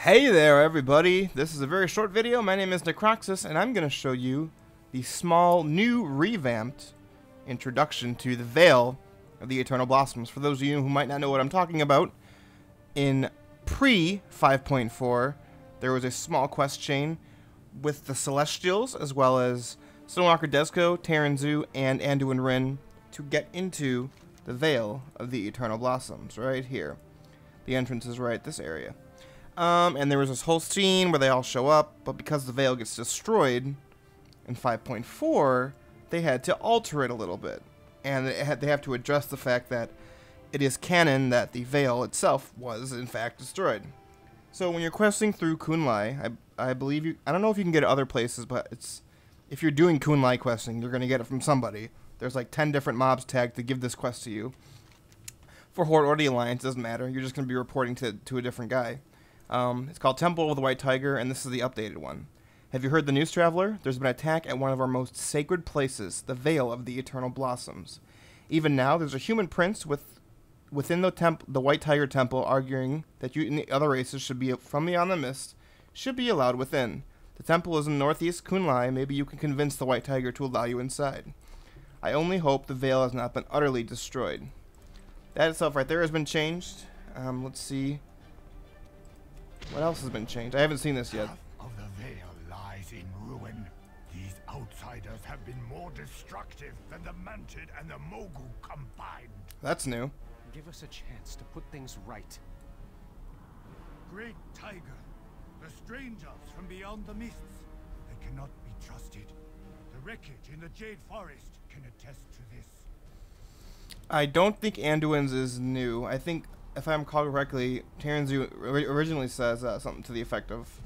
Hey there everybody, this is a very short video. My name is Necroxis and I'm going to show you the small new revamped introduction to the Vale of the Eternal Blossoms. For those of you who might not know what I'm talking about, in pre-5.4 there was a small quest chain with the Celestials as well as Sunwalker Dezco, Taran Zhu, and Anduin Wrynn to get into the Vale of the Eternal Blossoms right here. The entrance is right this area. And there was this whole scene where they all show up, but because the Vale gets destroyed in 5.4, they had to alter it a little bit. And they have to address the fact that it is canon that the Vale itself was, in fact, destroyed. So when you're questing through Kun-Lai, I believe you... I don't know if you can get it other places, but it's... If you're doing Kun-Lai questing, you're going to get it from somebody. There's like 10 different mobs tagged to give this quest to you. For Horde or the Alliance, doesn't matter. You're just going to be reporting to a different guy. It's called Temple of the White Tiger, and this is the updated one. Have you heard the news, Traveler? There's been an attack at one of our most sacred places, the Vale of the Eternal Blossoms. Even now, there's a human prince within the White Tiger Temple arguing that you and the other races should be from beyond the mist should be allowed within. The temple is in northeast Kun-Lai. Maybe you can convince the White Tiger to allow you inside. I only hope the Vale has not been utterly destroyed. That itself right there has been changed. Let's see. What else has been changed? I haven't seen this yet. Half of the Vale lies in ruin. These outsiders have been more destructive than the Mantid and the Mogul combined. That's new. Give us a chance to put things right. Great Tiger. The strangers from beyond the mists. They cannot be trusted. The wreckage in the Jade Forest can attest to this. I don't think Anduin's is new. I think, if I'm called correctly, Taran Zhu originally says something to the effect of,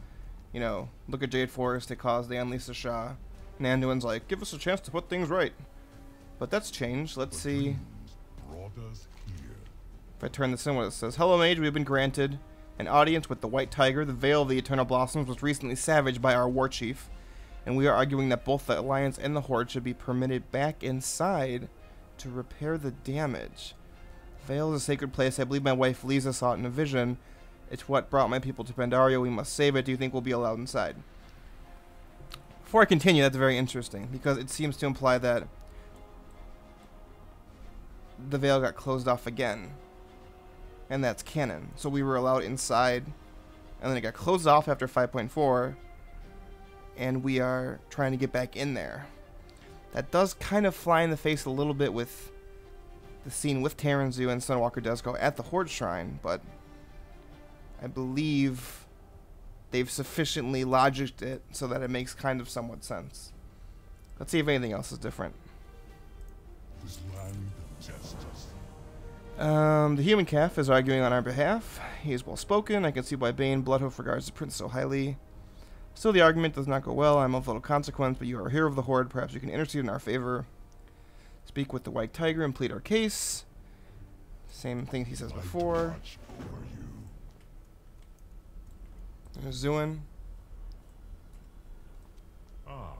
you know, look at Jade Forest, it caused the Lisa Sha. And Anduin's like, give us a chance to put things right. But that's changed. Let's see. If I turn this in, what it says. Hello, Mage, we've been granted an audience with the White Tiger. The Vale of the Eternal Blossoms was recently savaged by our war chief, and we are arguing that both the Alliance and the Horde should be permitted back inside to repair the damage. Vale is a sacred place. I believe my wife Lisa saw it in a vision. It's what brought my people to Pandaria. We must save it. Do you think we'll be allowed inside? Before I continue, that's very interesting, because it seems to imply that the Vale got closed off again. And that's canon. So we were allowed inside, and then it got closed off after 5.4, and we are trying to get back in there. That does kind of fly in the face a little bit with the scene with Taran Zhu and Sunwalker Dezco at the Horde Shrine, but I believe they've sufficiently logicked it so that it makes kind of somewhat sense. Let's see if anything else is different. This land of justice. The human calf is arguing on our behalf. He is well-spoken. I can see why Baine Bloodhoof regards the prince so highly. Still, the argument does not go well. I am of little consequence, but you are a hero of the Horde. Perhaps you can intercede in our favor. Speak with the White Tiger and plead our case. Same thing he says before. There's Zuin. Ah,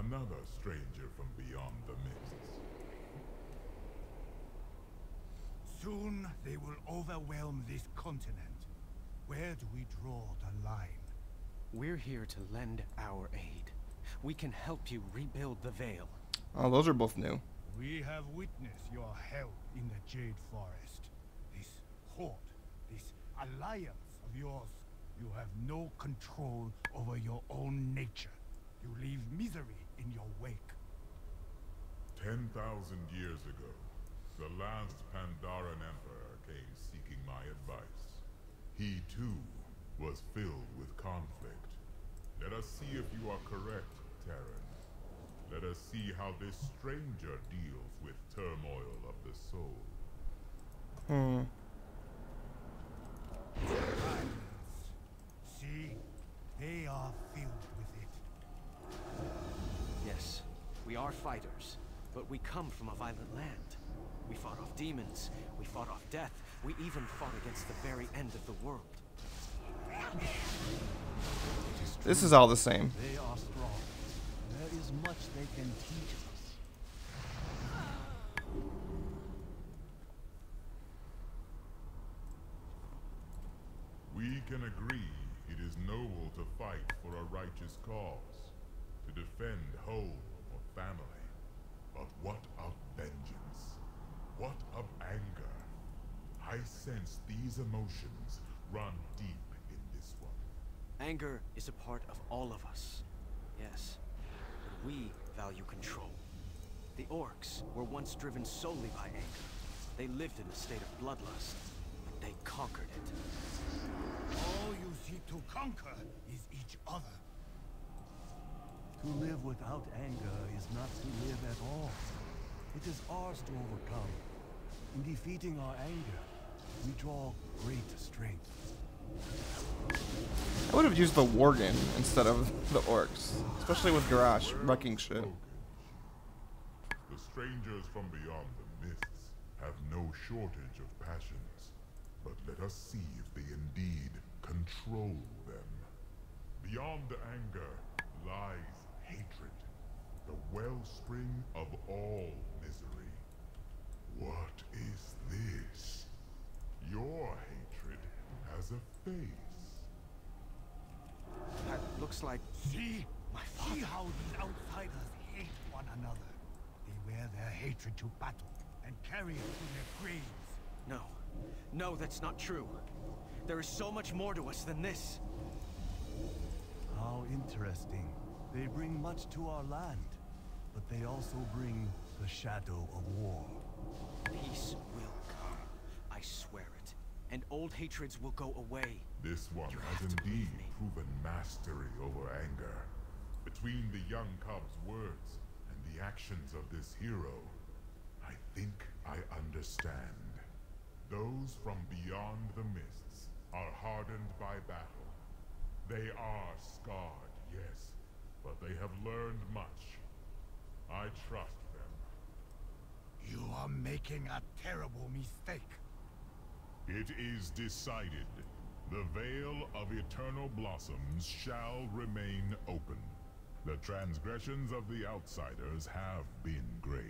another stranger from beyond the mists. Soon they will overwhelm this continent. Where do we draw the line? We're here to lend our aid. We can help you rebuild the Vale. Oh, those are both new. We have witnessed your help in the Jade Forest. This Horde, this Alliance of yours, you have no control over your own nature. You leave misery in your wake. 10,000 years ago, the last Pandaren Emperor came seeking my advice. He, too, was filled with conflict. Let us see if you are correct, Taran. Let us see how this stranger deals with turmoil of the soul. See? They are filled with it. Yes, we are fighters, but we come from a violent land. We fought off demons, we fought off death, we even fought against the very end of the world. This is all the same. They are strong. There is much they can teach us. We can agree It is noble to fight for a righteous cause, to defend home or family. But what of vengeance? What of anger? I sense these emotions run deep in this one. Anger is a part of all of us, yes. But we value control. The orcs were once driven solely by anger. They lived in a state of bloodlust, but they conquered it. All you seek to conquer is each other. To live without anger is not to live at all. It is ours to overcome. In defeating our anger, we draw great strength. I would have used the worgen instead of the orcs, especially with Garrosh wrecking shit. The strangers from beyond the mists have no shortage of passions, but let us see if they indeed control them. Beyond the anger lies hatred, the wellspring of all misery. What is this? Your hatred has a face. That looks like... See? My father. See how these outsiders hate one another. They wear their hatred to battle and carry it to their graves. No. No, that's not true. There is so much more to us than this. How interesting. They bring much to our land, but they also bring the shadow of war. Peace will come. I swear it. And old hatreds will go away. This one has indeed proven mastery over anger. Between the young cub's words and the actions of this hero, I think I understand. Those from beyond the mists are hardened by battle. They are scarred, yes, but they have learned much. I trust them. You are making a terrible mistake. It is decided. The Vale of Eternal Blossoms shall remain open. The transgressions of the outsiders have been great,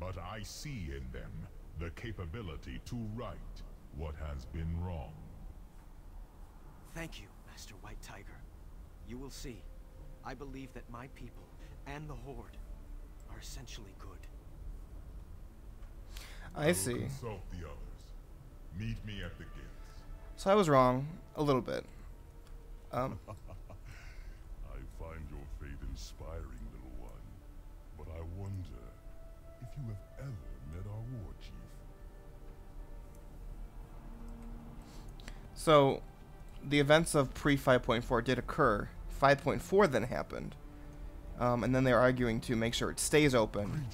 but I see in them the capability to right what has been wrong. Thank you, Master White Tiger. You will see. I believe that my people and the Horde are essentially good. I see. Consult the others. Meet me at the gates. So I was wrong a little bit. I find your faith inspiring, little one. But I wonder if you have ever met our war chief. So the events of pre-5.4 did occur. 5.4 then happened. And then they're arguing to make sure it stays open.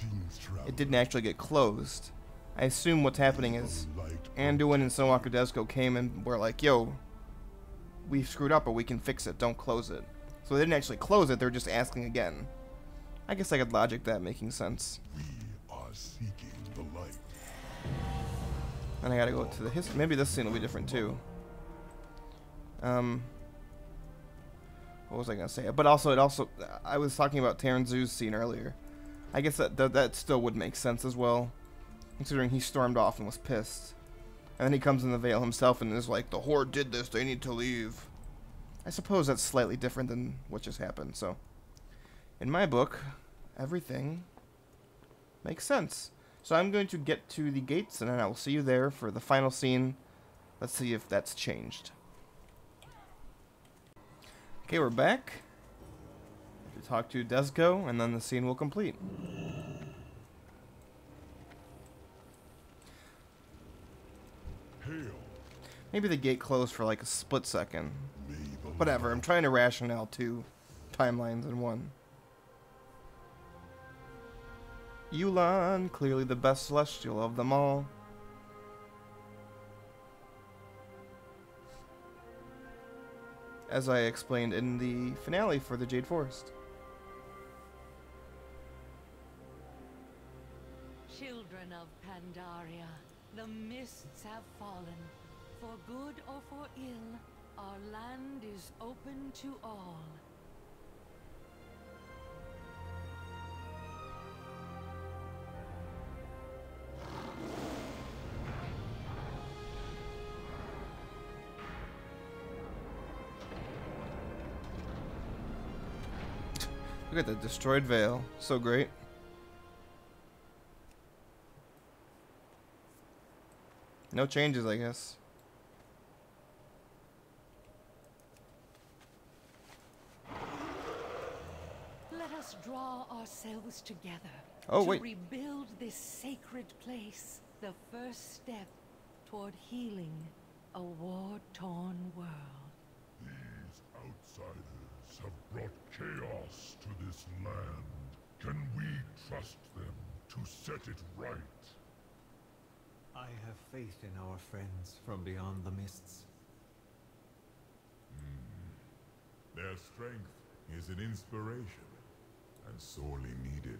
It didn't actually get closed. I assume what's happening is Anduin and Sunwalker Dezco came and were like, yo, we've screwed up, but we can fix it. Don't close it. So they didn't actually close it. They're just asking again. I guess I could logic that making sense. We are seeking the light. And I gotta go to the history. Maybe this scene will be different too. What was I gonna say? But also, I was talking about Taran Zhu's scene earlier. I guess that still would make sense as well, considering he stormed off and was pissed, and then he comes in the Vale himself and is like, "The Horde did this. They need to leave." I suppose that's slightly different than what just happened. So, in my book, everything makes sense. So I'm going to get to the gates, and then I will see you there for the final scene. Let's see if that's changed. Okay, we're back. We talk to Dezco, and then the scene will complete. Hail. Maybe the gate closed for like a split second. Whatever, I'm trying to rationale two timelines in one. Yulon, clearly the best Celestial of them all. As I explained in the finale for the Jade Forest. Children of Pandaria, the mists have fallen. For good or for ill, our land is open to all. Look at that destroyed veil. So great. No changes, I guess. Let us draw ourselves together to rebuild this sacred place. The first step toward healing a war-torn world. These outsiders have brought chaos to this land. Can we trust them to set it right? I have faith in our friends from beyond the mists. Their strength is an inspiration, and sorely needed.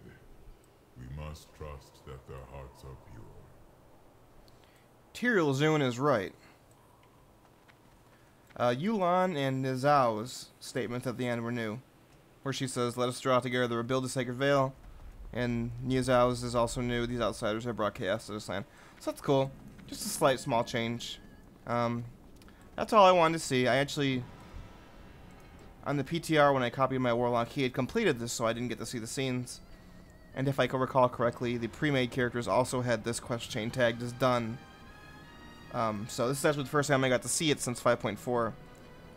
We must trust that their hearts are pure. Tyrael Zun is right. Yulon and Nizao's statements at the end were new, where she says, "Let us draw together to rebuild the sacred veil." And Nizao's is also new. These outsiders have brought chaos to this land. So that's cool. Just a slight, small change. That's all I wanted to see. I actually, on the PTR when I copied my Warlock, he had completed this, so I didn't get to see the scenes. And if I can recall correctly, the pre-made characters also had this quest chain tagged as done. So this is actually the first time I got to see it since 5.4.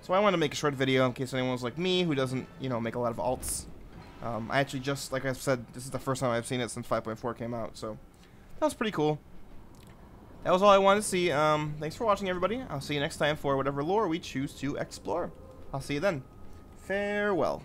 So I wanted to make a short video in case anyone was like me who doesn't, you know, make a lot of alts. I actually just, like I said, this is the first time I've seen it since 5.4 came out, so that was pretty cool. That was all I wanted to see. Thanks for watching, everybody. I'll see you next time for whatever lore we choose to explore. I'll see you then. Farewell.